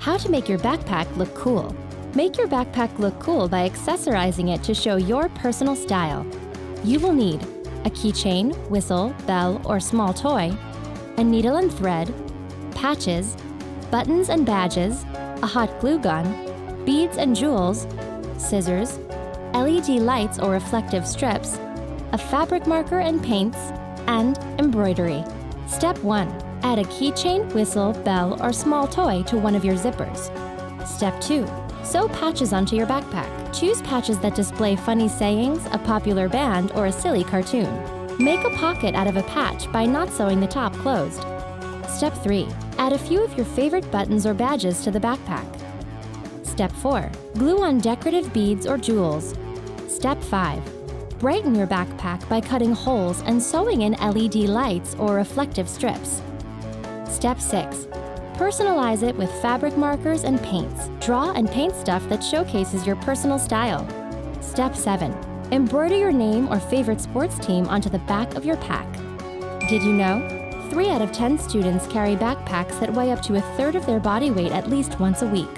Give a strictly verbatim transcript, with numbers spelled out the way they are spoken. How to make your backpack look cool. Make your backpack look cool by accessorizing it to show your personal style. You will need a keychain, whistle, bell, or small toy, a needle and thread, patches, buttons and badges, a hot glue gun, beads and jewels, scissors, L E D lights or reflective strips, a fabric marker and paints, and embroidery. Step one. Add a keychain, whistle, bell, or small toy to one of your zippers. Step two. Sew patches onto your backpack. Choose patches that display funny sayings, a popular band, or a silly cartoon. Make a pocket out of a patch by not sewing the top closed. Step three. Add a few of your favorite buttons or badges to the backpack. Step four. Glue on decorative beads or jewels. Step five. Brighten your backpack by cutting holes and sewing in L E D lights or reflective strips. Step six. Personalize it with fabric markers and paints. Draw and paint stuff that showcases your personal style. Step seven. Embroider your name or favorite sports team onto the back of your pack. Did you know? three out of ten students carry backpacks that weigh up to a third of their body weight at least once a week.